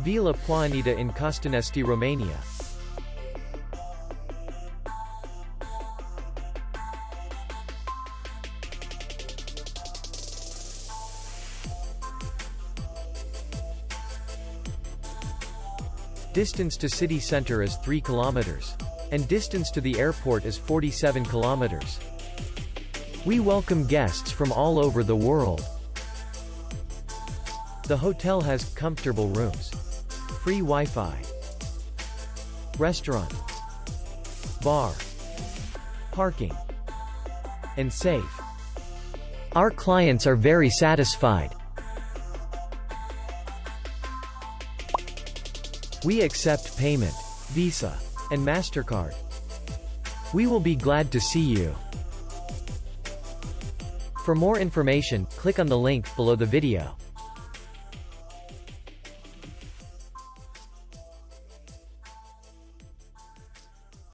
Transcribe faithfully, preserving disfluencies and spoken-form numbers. Vila Poienita in Costinesti, Romania. Distance to city center is three kilometers. And distance to the airport is forty-seven kilometers. We welcome guests from all over the world. The hotel has comfortable rooms, free Wi-Fi, restaurant, bar, parking, and safe. Our clients are very satisfied. We accept payment, Visa, and MasterCard. We will be glad to see you. For more information, click on the link below the video.